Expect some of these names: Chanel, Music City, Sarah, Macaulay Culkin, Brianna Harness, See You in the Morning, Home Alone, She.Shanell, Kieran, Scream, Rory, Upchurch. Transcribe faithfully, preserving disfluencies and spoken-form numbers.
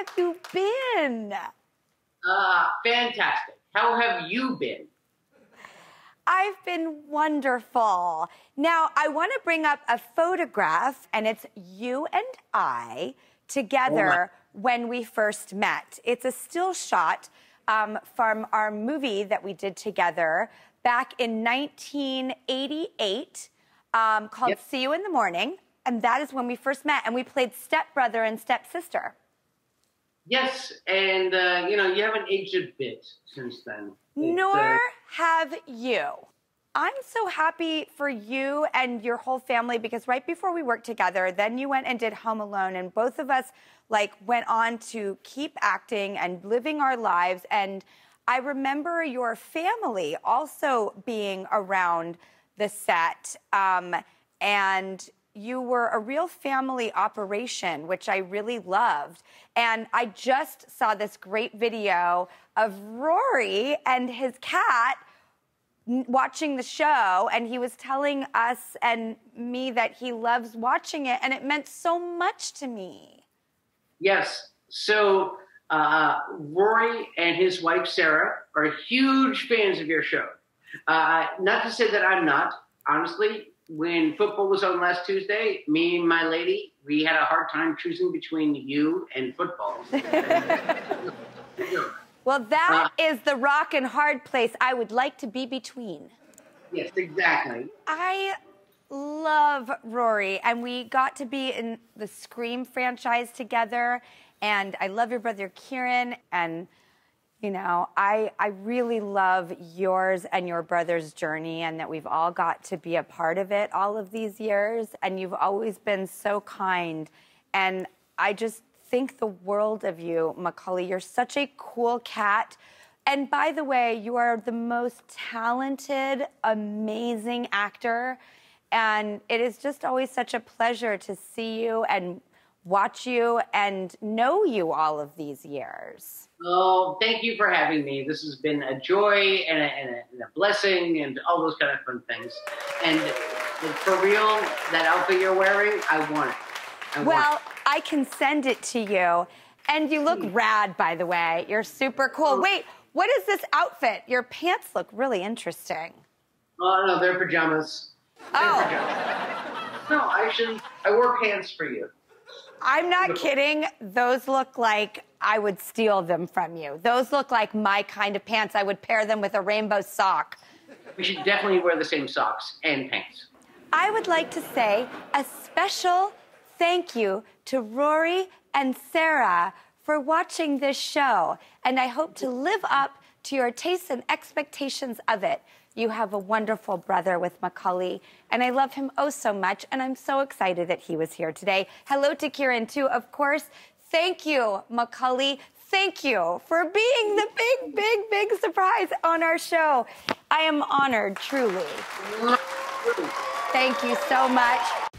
have you been? Ah, fantastic. How have you been? I've been wonderful. Now, I want to bring up a photograph, and it's you and I together oh when we first met. It's a still shot um, from our movie that we did together back in nineteen eighty-eight um, called yep. See You in the Morning. And that is when we first met, and we played stepbrother and stepsister. Yes, and, uh, you know, you haven't aged a bit since then. Nor have you. I'm so happy for you and your whole family, because right before we worked together, then you went and did Home Alone, and both of us, like, went on to keep acting and living our lives. And I remember your family also being around the set, um, and... you were a real family operation, which I really loved. And I just saw this great video of Rory and his cat watching the show, and he was telling us and me that he loves watching it, and it meant so much to me. Yes. So uh, Rory and his wife, Sarah, are huge fans of your show. Uh, not to say that I'm not, honestly. When football was on last Tuesday, me and my lady, we had a hard time choosing between you and football. Well, that uh, is the rock and hard place I would like to be between. Yes, exactly. I love Rory, and we got to be in the Scream franchise together, and I love your brother Kieran, and... you know, I, I really love yours and your brother's journey, and that we've all got to be a part of it all of these years. And you've always been so kind. And I just think the world of you, Macaulay. You're such a cool cat. And by the way, you are the most talented, amazing actor. And it is just always such a pleasure to see you and watch you and know you all of these years. Oh, thank you for having me. This has been a joy and a, and a, and a blessing and all those kind of fun things. And for real, that outfit you're wearing, I want it. I well, want it. I can send it to you. And you look mm. rad, by the way. You're super cool. Wait, what is this outfit? Your pants look really interesting. Oh, no, they're pajamas. They're oh. pajamas. No, I shouldn't. I wore pants for you. I'm not kidding. Those look like I would steal them from you. Those look like my kind of pants. I would pair them with a rainbow sock. We should definitely wear the same socks and pants. I would like to say a special thank you to Rory and Sarah for watching this show, and I hope to live up to your tastes and expectations of it. You have a wonderful brother with Macaulay, and I love him oh so much, and I'm so excited that he was here today. Hello to Kieran, too, of course. Thank you, Macaulay. Thank you for being the big, big, big surprise on our show. I am honored, truly. Thank you so much.